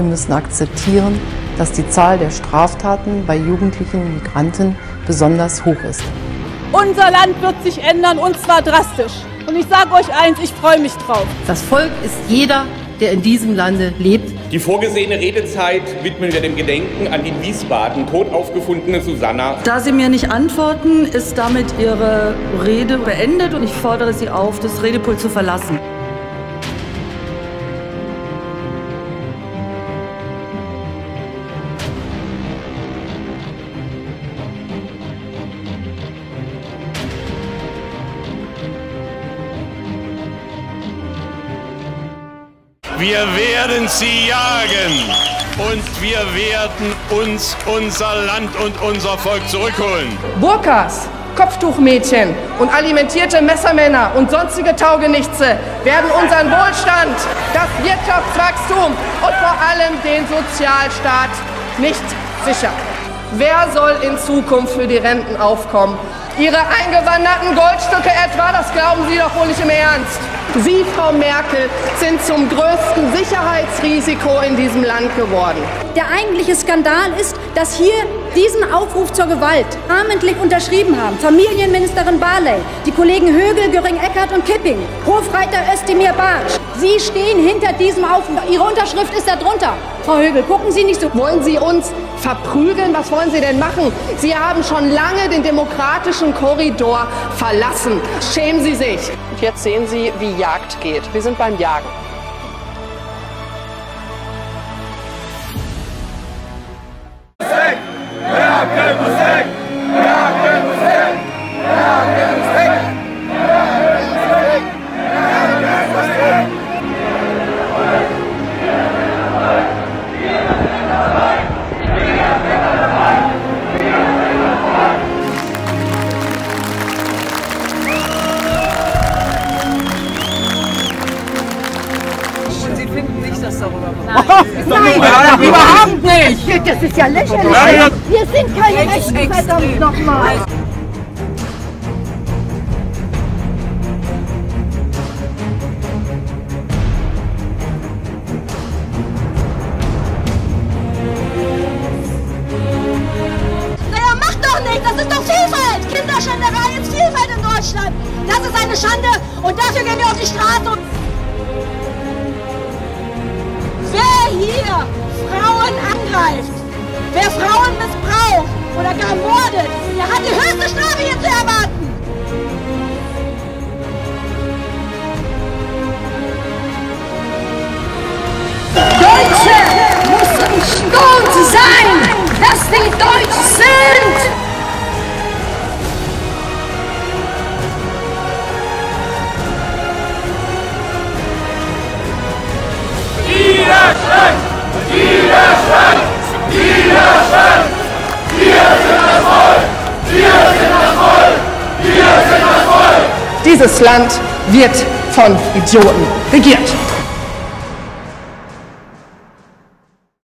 Wir müssen akzeptieren, dass die Zahl der Straftaten bei jugendlichen Migranten besonders hoch ist. Unser Land wird sich ändern, und zwar drastisch. Und ich sage euch eins, ich freue mich drauf. Das Volk ist jeder, der in diesem Lande lebt. Die vorgesehene Redezeit widmen wir dem Gedenken an die in Wiesbaden tot aufgefundene Susanna. Da Sie mir nicht antworten, ist damit Ihre Rede beendet und ich fordere Sie auf, das Redepult zu verlassen. Wir werden sie jagen und wir werden uns unser Land und unser Volk zurückholen. Burkas, Kopftuchmädchen und alimentierte Messermänner und sonstige Taugenichtse werden unseren Wohlstand, das Wirtschaftswachstum und vor allem den Sozialstaat nicht sichern. Wer soll in Zukunft für die Renten aufkommen? Ihre eingewanderten Goldstücke etwa, das glauben Sie doch wohl nicht im Ernst. Sie, Frau Merkel, sind zum größten Sicherheitsrisiko in diesem Land geworden. Der eigentliche Skandal ist, dass hier diesen Aufruf zur Gewalt namentlich unterschrieben haben Familienministerin Barley, die Kollegen Högl, Göring-Eckardt und Kipping, Hofreiter, Özdemir, Bartsch. Sie stehen hinter diesem Aufruf. Ihre Unterschrift ist darunter. Frau Högl, gucken Sie nicht so. Wollen Sie uns verprügeln? Was wollen Sie denn machen? Sie haben schon lange den demokratischen Korridor verlassen. Schämen Sie sich. Und jetzt sehen Sie, wie Jagd geht. Wir sind beim Jagen. Nein, überhaupt nicht! Das ist ja lächerlich! Wir sind keine Rechten, verdammt nochmal! Naja, mach doch nicht! Das ist doch Vielfalt! Kinderschänderei ist Vielfalt in Deutschland! Das ist eine Schande und dafür gehen wir auf die Straße! Wer Frauen angreift, wer Frauen missbraucht oder gar mordet, der hat die höchste Strafe hier zu erwarten. Deutsche müssen stolz sein, dass wir Deutsch sind. Widerstand! Widerstand! Widerstand! Wir sind das Volk! Wir sind das Volk! Wir sind das Volk! Dieses Land wird von Idioten regiert.